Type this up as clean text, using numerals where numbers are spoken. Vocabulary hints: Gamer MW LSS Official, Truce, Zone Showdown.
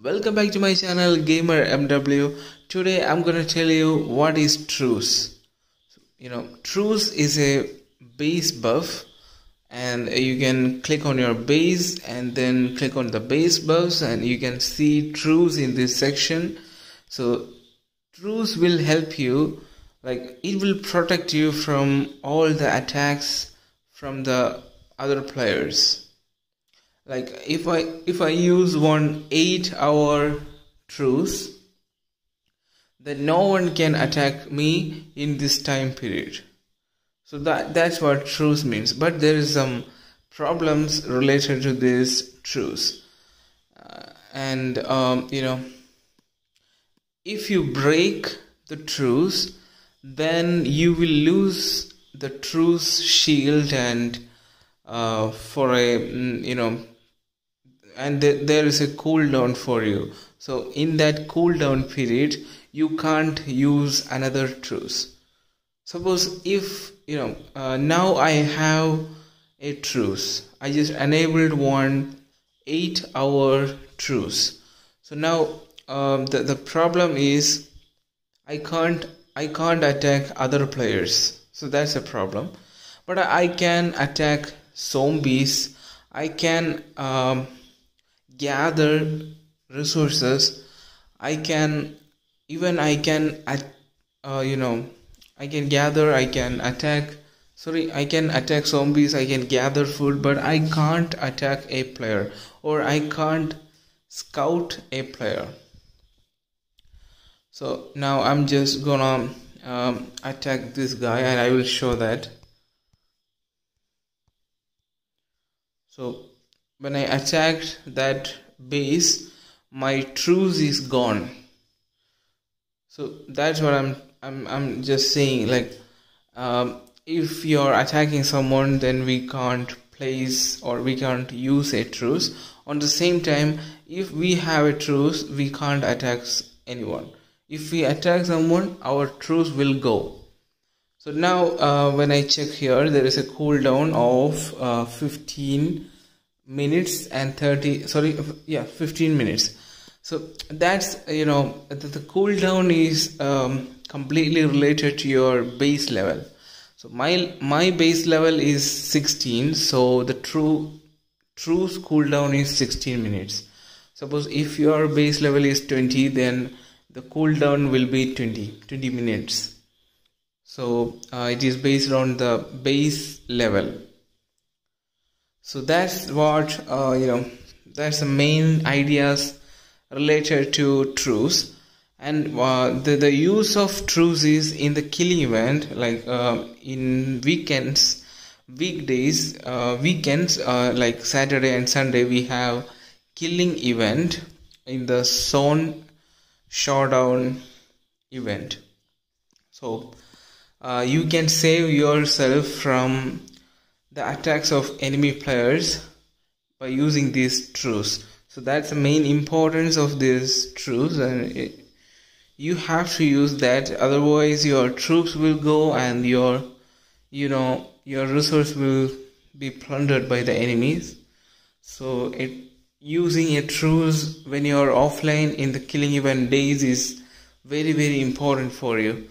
Welcome back to my channel Gamer MW. Today I'm gonna tell you what is Truce. Truce is a base buff, and you can click on your base and then click on the base buffs and you can see Truce in this section. So Truce will help you, like it will protect you from all the attacks from the other players. Like if I use one 8-hour truce, then no one can attack me in this time period. So that's what truce means. But there is some problems related to this truce, if you break the truce, then you will lose the truce shield and there is a cooldown for you. So in that cooldown period, you can't use another truce. Suppose if, now I have a truce. I just enabled one 8-hour truce. So now the problem is I can't attack other players. So that's a problem. But I can attack zombies. I can gather resources. I can attack zombies, I can gather food, but I can't attack a player, or I can't scout a player. So now I'm just gonna attack this guy, and I will show that. So when I attacked that base, my truce is gone. So that's what I'm just saying. Like, if you're attacking someone, then we can't place or we can't use a truce. On the same time, if we have a truce, we can't attack anyone. If we attack someone, our truce will go. So now when I check here, there is a cooldown of 15 minutes. So that's, the cooldown is completely related to your base level. So my base level is 16, so the truce cooldown is 16 minutes. Suppose if your base level is 20, then the cooldown will be 20 minutes. So it is based on the base level. So that's what that's the main ideas related to truce. And the use of truce is in the killing event, like in weekends, weekdays, like Saturday and Sunday, we have killing event in the Zone Showdown event. So you can save yourself from the attacks of enemy players by using this truce. So that's the main importance of this truce, and you have to use that, otherwise your troops will go and your resource will be plundered by the enemies. So using a truce when you're offline in the killing event days is very, very important for you.